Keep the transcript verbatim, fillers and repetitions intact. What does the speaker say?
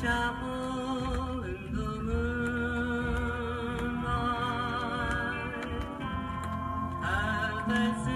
chapel in the moonlight, and they